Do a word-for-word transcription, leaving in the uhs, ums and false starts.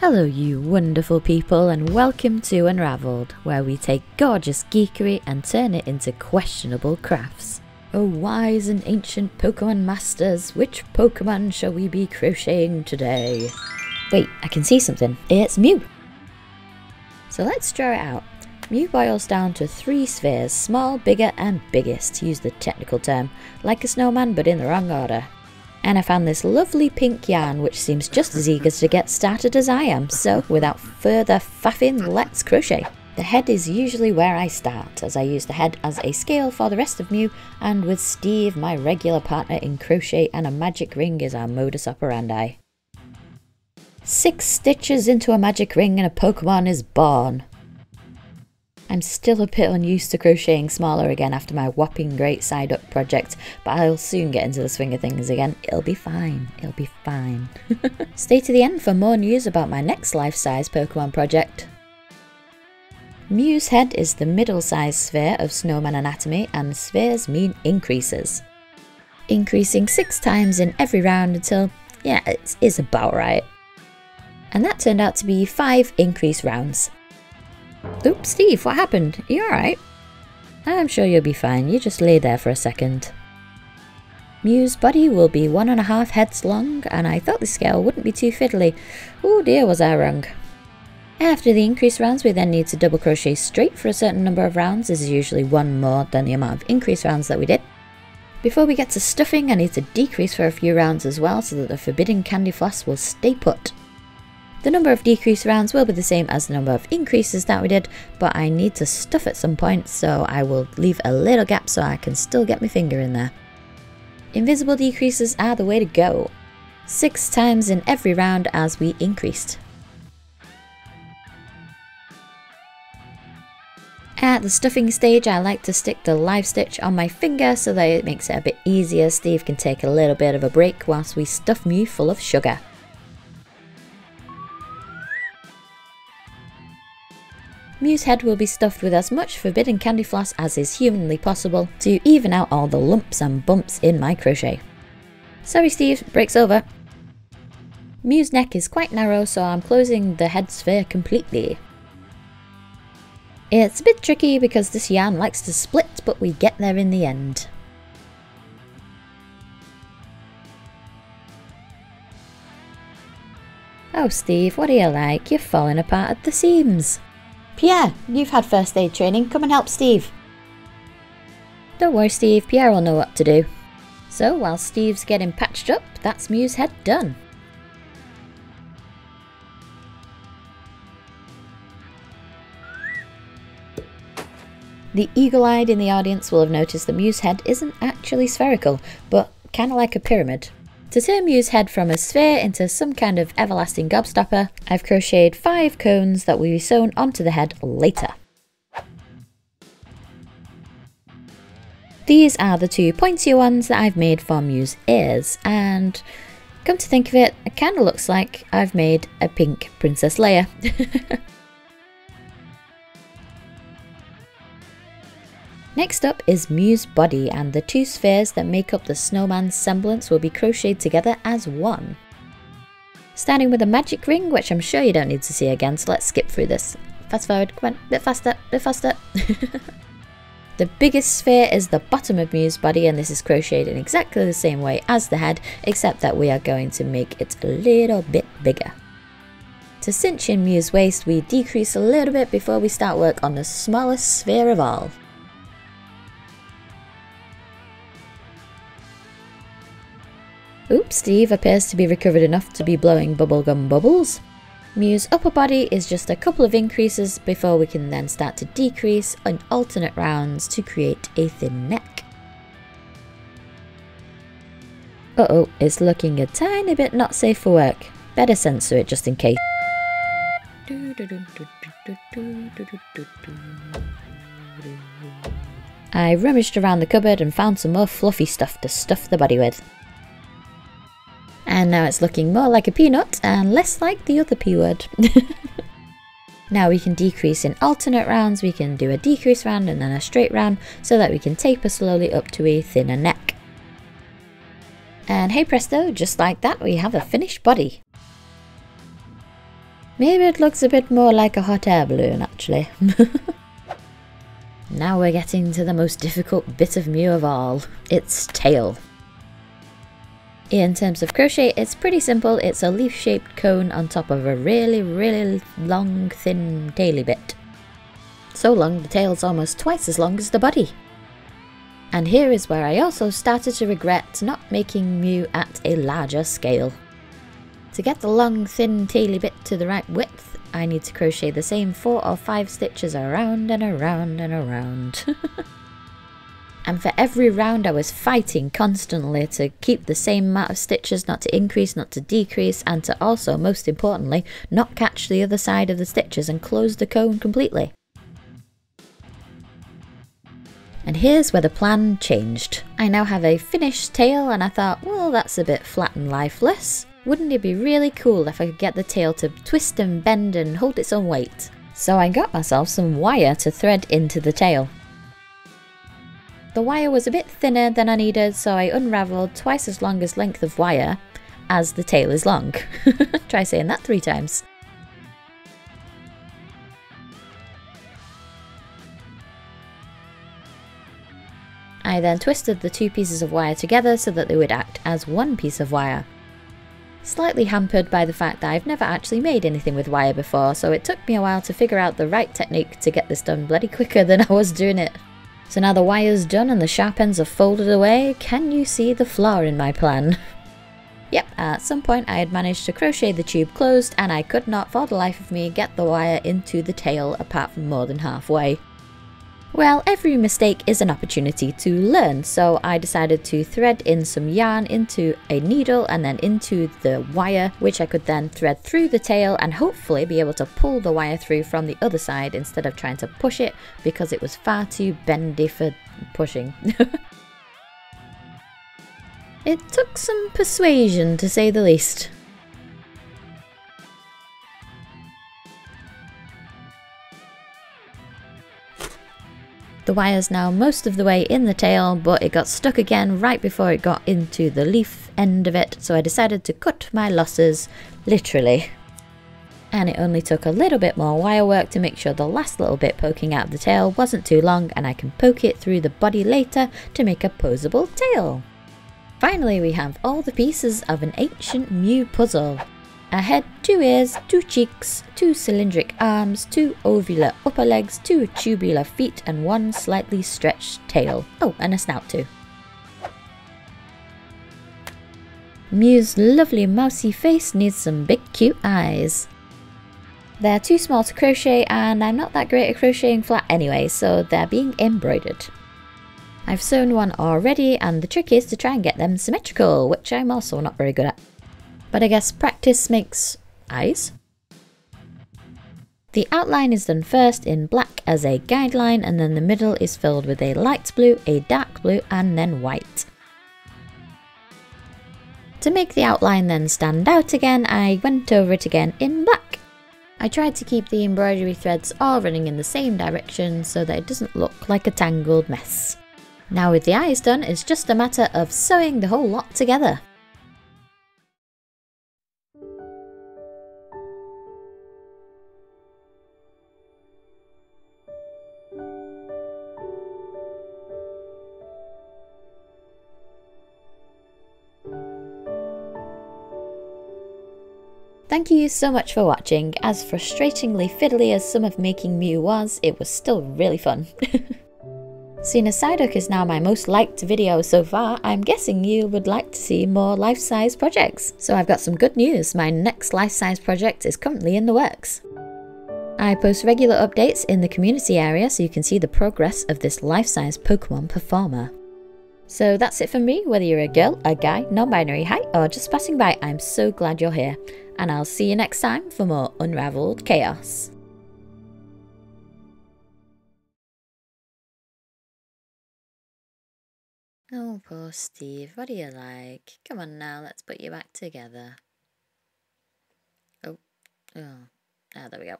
Hello you wonderful people and welcome to Unravelled, where we take gorgeous geekery and turn it into questionable crafts. Oh wise and ancient Pokémon masters, which Pokémon shall we be crocheting today? Wait, I can see something. It's Mew! So let's draw it out. Mew boils down to three spheres, small, bigger and biggest, to use the technical term, like a snowman but in the wrong order. And I found this lovely pink yarn which seems just as eager to get started as I am, so without further faffing, let's crochet! The head is usually where I start, as I use the head as a scale for the rest of Mew, and with Steve, my regular partner in crochet, and a magic ring is our modus operandi. Six stitches into a magic ring and a Pokémon is born! I'm still a bit unused to crocheting smaller again after my whopping great Psyduck project, but I'll soon get into the swing of things again. It'll be fine, it'll be fine. Stay to the end for more news about my next life-size Pokémon project. Mew's head is the middle-sized sphere of snowman anatomy, and spheres mean increases. Increasing six times in every round until, yeah, it is about right. And that turned out to be five increase rounds. Oops, Steve, what happened? Are you alright? I'm sure you'll be fine, you just lay there for a second. Mew's body will be one and a half heads long, and I thought the scale wouldn't be too fiddly. Oh dear, was I wrong. After the increase rounds, we then need to double crochet straight for a certain number of rounds. This is usually one more than the amount of increase rounds that we did. Before we get to stuffing, I need to decrease for a few rounds as well, so that the forbidden candy floss will stay put. The number of decrease rounds will be the same as the number of increases that we did, but I need to stuff at some point, so I will leave a little gap so I can still get my finger in there. Invisible decreases are the way to go. Six times in every round as we increased. At the stuffing stage, I like to stick the live stitch on my finger so that it makes it a bit easier. Steve can take a little bit of a break whilst we stuff Mew full of sugar. Mew's head will be stuffed with as much forbidden candy floss as is humanly possible to even out all the lumps and bumps in my crochet. Sorry Steve, break's over. Mew's neck is quite narrow, so I'm closing the head sphere completely. It's a bit tricky because this yarn likes to split, but we get there in the end. Oh Steve, what are you like? You're falling apart at the seams. Pierre, you've had first aid training, come and help Steve. Don't worry Steve, Pierre will know what to do. So while Steve's getting patched up, that's Mew's head done. The eagle-eyed in the audience will have noticed that Mew's head isn't actually spherical, but kinda like a pyramid. To turn Mew's head from a sphere into some kind of everlasting gobstopper, I've crocheted five cones that will be sewn onto the head later. These are the two pointy ones that I've made for Mew's ears, and come to think of it, it kinda looks like I've made a pink Princess Leia. Next up is Mew's body, and the two spheres that make up the snowman's semblance will be crocheted together as one. Starting with a magic ring, which I'm sure you don't need to see again, so let's skip through this. Fast forward, come on, bit faster, bit faster. The biggest sphere is the bottom of Mew's body, and this is crocheted in exactly the same way as the head, except that we are going to make it a little bit bigger. To cinch in Mew's waist, we decrease a little bit before we start work on the smallest sphere of all. Oops, Steve appears to be recovered enough to be blowing bubblegum bubbles. Mew's upper body is just a couple of increases before we can then start to decrease in alternate rounds to create a thin neck. Uh oh, it's looking a tiny bit not safe for work. Better censor it just in case. I rummaged around the cupboard and found some more fluffy stuff to stuff the body with. And now it's looking more like a peanut and less like the other P word. Now we can decrease in alternate rounds, we can do a decrease round and then a straight round so that we can taper slowly up to a thinner neck. And hey presto, just like that we have a finished body. Maybe it looks a bit more like a hot air balloon, actually. Now we're getting to the most difficult bit of Mew of all, its tail. In terms of crochet, it's pretty simple. It's a leaf-shaped cone on top of a really, really long, thin, taily bit. So long, the tail's almost twice as long as the body. And here is where I also started to regret not making Mew at a larger scale. To get the long, thin, taily bit to the right width, I need to crochet the same four or five stitches around and around and around. And for every round I was fighting constantly to keep the same amount of stitches, not to increase, not to decrease, and to also, most importantly, not catch the other side of the stitches and close the cone completely. And here's where the plan changed. I now have a finished tail and I thought, well, that's a bit flat and lifeless. Wouldn't it be really cool if I could get the tail to twist and bend and hold its own weight? So I got myself some wire to thread into the tail. The wire was a bit thinner than I needed, so I unravelled twice as long as length of wire as the tail is long. Try saying that three times. I then twisted the two pieces of wire together so that they would act as one piece of wire. Slightly hampered by the fact that I've never actually made anything with wire before, so it took me a while to figure out the right technique to get this done bloody quicker than I was doing it. So now the wire's done and the sharp ends are folded away, can you see the flaw in my plan? Yep, at some point I had managed to crochet the tube closed and I could not for the life of me get the wire into the tail apart from more than halfway. Well, every mistake is an opportunity to learn, so I decided to thread in some yarn into a needle and then into the wire, which I could then thread through the tail and hopefully be able to pull the wire through from the other side instead of trying to push it because it was far too bendy for pushing. It took some persuasion, to say the least. The wire's now most of the way in the tail, but it got stuck again right before it got into the leaf end of it, so I decided to cut my losses, literally. And it only took a little bit more wire work to make sure the last little bit poking out the tail wasn't too long, and I can poke it through the body later to make a posable tail. Finally, we have all the pieces of an ancient Mew puzzle. A head, two ears, two cheeks, two cylindric arms, two ovular upper legs, two tubular feet and one slightly stretched tail. Oh, and a snout too. Mew's lovely mousy face needs some big cute eyes. They're too small to crochet and I'm not that great at crocheting flat anyway, so they're being embroidered. I've sewn one already and the trick is to try and get them symmetrical, which I'm also not very good at. But I guess practice makes eyes. The outline is done first in black as a guideline and then the middle is filled with a light blue, a dark blue and then white. To make the outline then stand out again, I went over it again in black. I tried to keep the embroidery threads all running in the same direction so that it doesn't look like a tangled mess. Now with the eyes done, it's just a matter of sewing the whole lot together. Thank you so much for watching. As frustratingly fiddly as some of making Mew was, it was still really fun. Seeing as Psyduck is now my most liked video so far, I'm guessing you would like to see more life-size projects. So I've got some good news, my next life-size project is currently in the works. I post regular updates in the community area so you can see the progress of this life-size Pokémon performer. So that's it for me, whether you're a girl, a guy, non-binary, hi, or just passing by, I'm so glad you're here. And I'll see you next time for more Unravelled chaos. Oh, poor Steve, what do you like? Come on now, let's put you back together. Oh, oh, ah, there we go.